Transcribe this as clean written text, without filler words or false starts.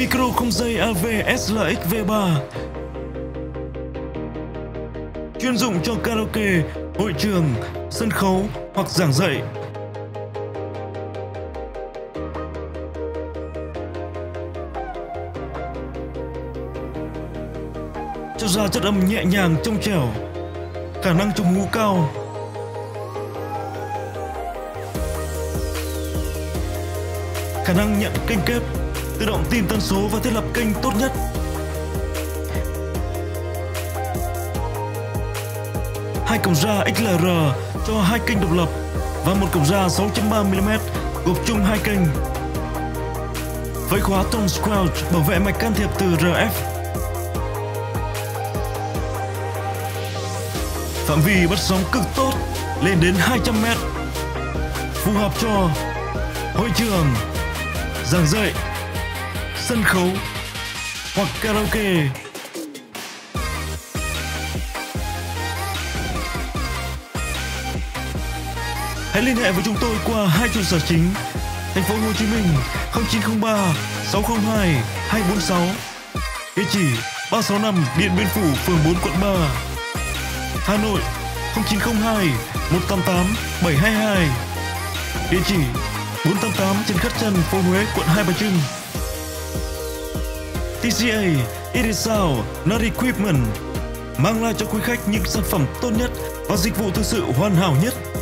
micro không dây AV SLXV3 chuyên dụng cho karaoke, hội trường, sân khấu hoặc giảng dạy. Cho ra chất âm nhẹ nhàng trong trẻo, khả năng chống hú cao. Khả năng nhận kênh kép, tự động tìm tần số và thiết lập kênh tốt nhất. Hai cổng ra XLR cho hai kênh độc lập và một cổng ra 6.3mm gộp chung hai kênh. Với khóa tone squelch bảo vệ mạch can thiệp từ RF. Phạm vi bắt sóng cực tốt lên đến 200m, phù hợp cho hội trường, giảng dạy, sân khấu hoặc karaoke. Hãy liên hệ với chúng tôi qua hai trụ sở chính: Thành phố Hồ Chí Minh 0903 602 246, địa chỉ 365 Điện Biên Phủ, phường 4, quận 3. Hà Nội 0902 188 722, địa chỉ 488 Trần Khát Trân, phố Huế, quận Hai Bà Trưng. TCA, Ideal, Nari Equipment mang lại cho quý khách những sản phẩm tốt nhất và dịch vụ thực sự hoàn hảo nhất.